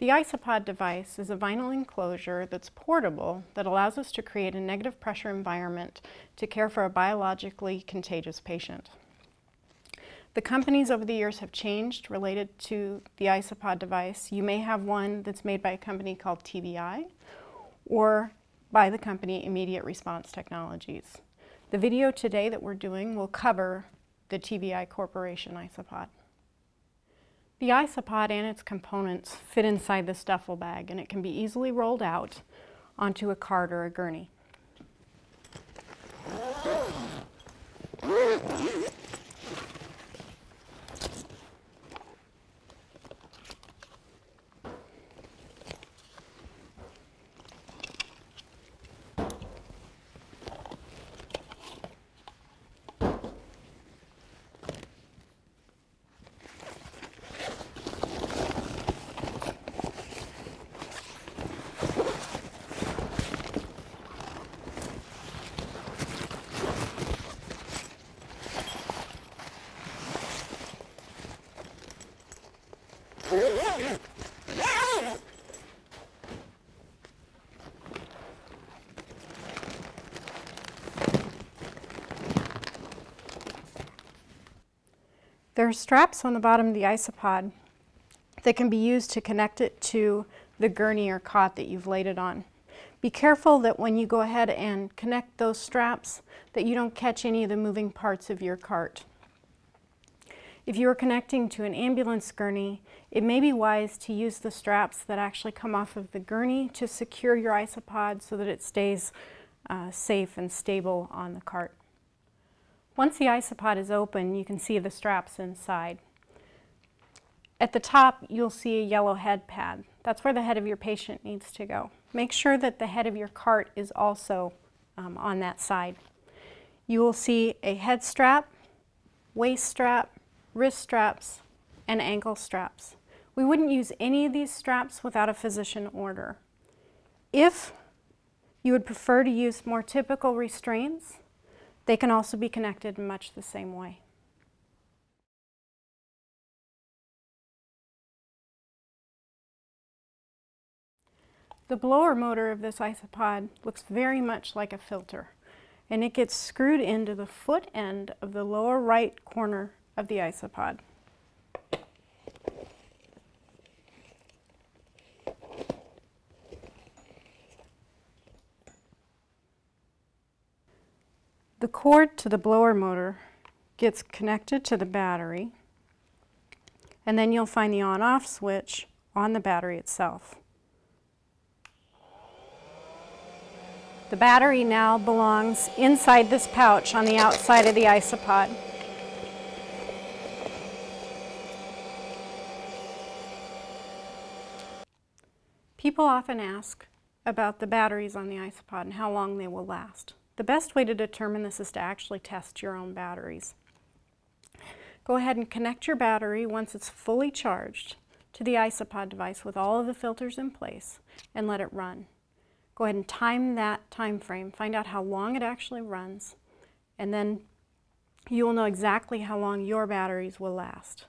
The ISOPOD device is a vinyl enclosure that's portable that allows us to create a negative pressure environment to care for a biologically contagious patient. The companies over the years have changed related to the ISOPOD device. You may have one that's made by a company called TVI or by the company Immediate Response Technologies. The video today that we're doing will cover the TVI Corporation ISOPOD. The ISOPOD and its components fit inside this duffel bag, and it can be easily rolled out onto a cart or a gurney. There are straps on the bottom of the ISOPOD that can be used to connect it to the gurney or cot that you've laid it on. Be careful that when you go ahead and connect those straps that you don't catch any of the moving parts of your cart. If you are connecting to an ambulance gurney, it may be wise to use the straps that actually come off of the gurney to secure your ISOPOD so that it stays safe and stable on the cart. Once the ISOPOD is open, you can see the straps inside. At the top, you'll see a yellow head pad. That's where the head of your patient needs to go. Make sure that the head of your cart is also on that side. You will see a head strap, waist strap, wrist straps, and ankle straps. We wouldn't use any of these straps without a physician order. If you would prefer to use more typical restraints, they can also be connected in much the same way. The blower motor of this ISOPOD looks very much like a filter, and it gets screwed into the foot end of the lower right corner of the ISOPOD. The cord to the blower motor gets connected to the battery, and then you'll find the on-off switch on the battery itself. The battery now belongs inside this pouch on the outside of the ISOPOD. People often ask about the batteries on the ISOPOD and how long they will last. The best way to determine this is to actually test your own batteries. Go ahead and connect your battery once it's fully charged to the ISOPOD device with all of the filters in place and let it run. Go ahead and time that time frame, find out how long it actually runs, and then you will know exactly how long your batteries will last.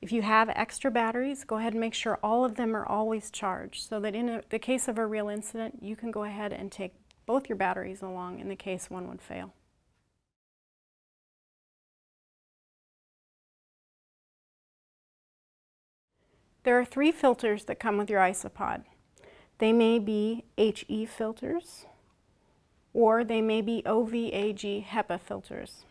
If you have extra batteries, go ahead and make sure all of them are always charged so that in the case of a real incident, you can go ahead and take both your batteries along in the case one would fail. There are three filters that come with your ISOPOD. They may be HE filters, or they may be OVAG HEPA filters.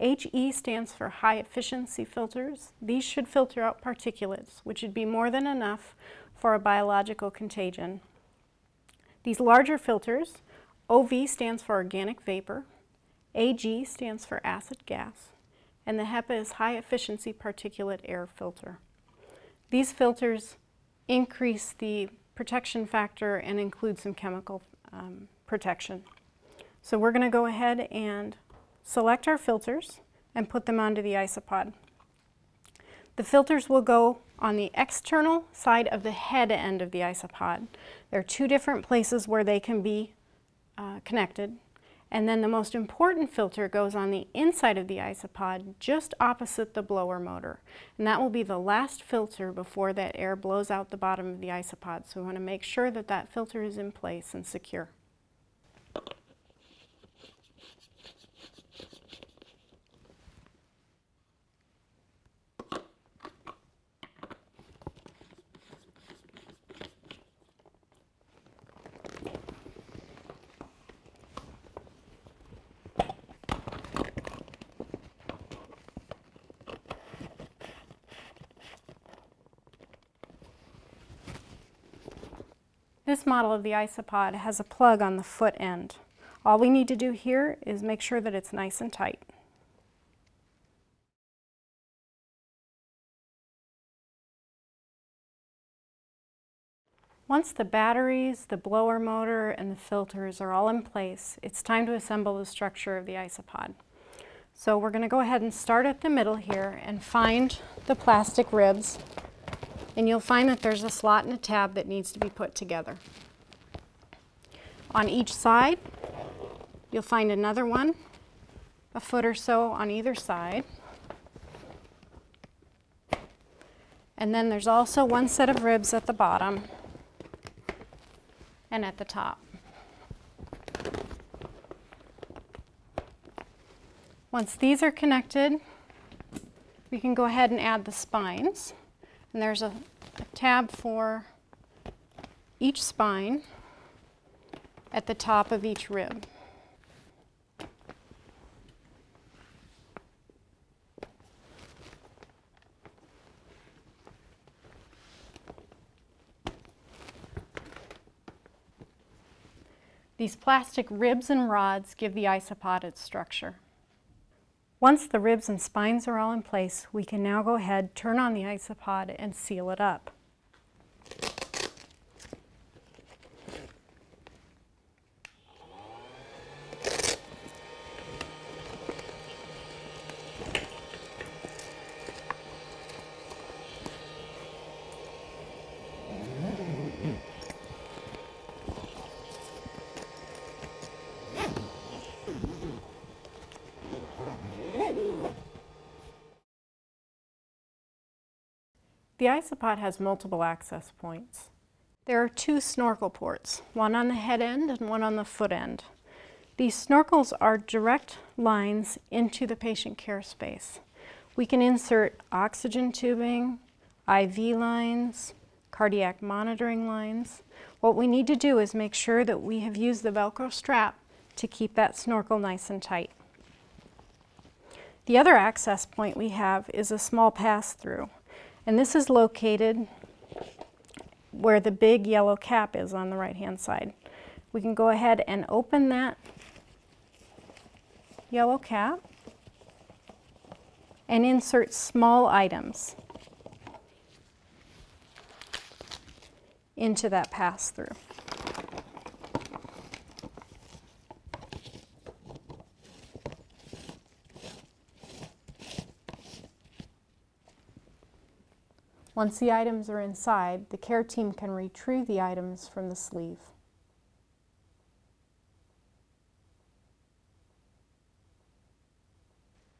HE stands for high efficiency filters. These should filter out particulates, which would be more than enough for a biological contagion. These larger filters, OV stands for organic vapor, AG stands for acid gas, and the HEPA is high efficiency particulate air filter. These filters increase the protection factor and include some chemical protection. So we're going to go ahead and select our filters and put them onto the ISOPOD. The filters will go on the external side of the head end of the ISOPOD. There are two different places where they can be connected, And then the most important filter goes on the inside of the isopod, just opposite the blower motor. And that will be the last filter before that air blows out the bottom of the isopod. So we want to make sure that that filter is in place and secure. This model of the isopod has a plug on the foot end. All we need to do here is make sure that it's nice and tight. Once the batteries, the blower motor, and the filters are all in place, it's time to assemble the structure of the isopod. So we're going to go ahead and start at the middle here and find the plastic ribs. And you'll find that there's a slot and a tab that needs to be put together. On each side, you'll find another one, a foot or so on either side. And then there's also one set of ribs at the bottom and at the top. Once these are connected, we can go ahead and add the spines. And there's a tab for each spine at the top of each rib. These plastic ribs and rods give the isopod its structure. Once the ribs and spines are all in place, we can now go ahead, turn on the isopod, and seal it up. The isopod has multiple access points. There are two snorkel ports, one on the head end and one on the foot end. These snorkels are direct lines into the patient care space. We can insert oxygen tubing, IV lines, cardiac monitoring lines. What we need to do is make sure that we have used the Velcro strap to keep that snorkel nice and tight. The other access point we have is a small pass-through. And this is located where the big yellow cap is on the right-hand side. We can go ahead and open that yellow cap and insert small items into that pass-through. Once the items are inside, the care team can retrieve the items from the sleeve.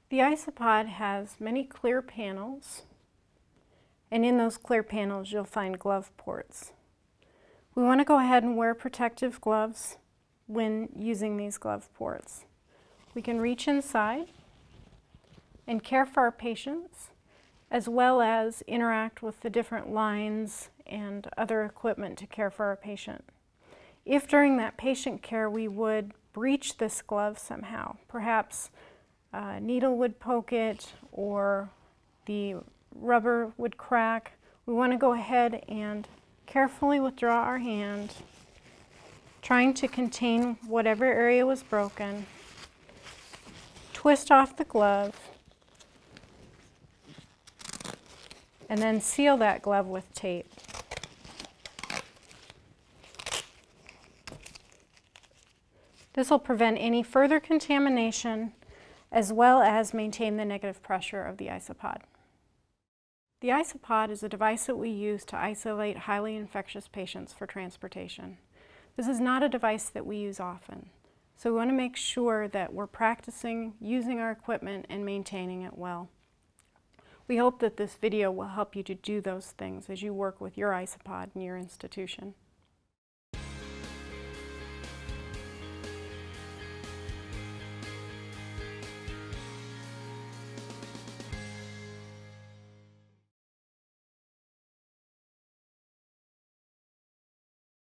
The isopod has many clear panels, and in those clear panels you'll find glove ports. We want to go ahead and wear protective gloves when using these glove ports. We can reach inside and care for our patients, as well as interact with the different lines and other equipment to care for our patient. If during that patient care we would breach this glove somehow, perhaps a needle would poke it or the rubber would crack, we want to go ahead and carefully withdraw our hand, trying to contain whatever area was broken, twist off the glove, and then seal that glove with tape. This will prevent any further contamination as well as maintain the negative pressure of the isopod. The isopod is a device that we use to isolate highly infectious patients for transportation. This is not a device that we use often. So we want to make sure that we're practicing using our equipment and maintaining it well. We hope that this video will help you to do those things as you work with your ISOPOD in your institution.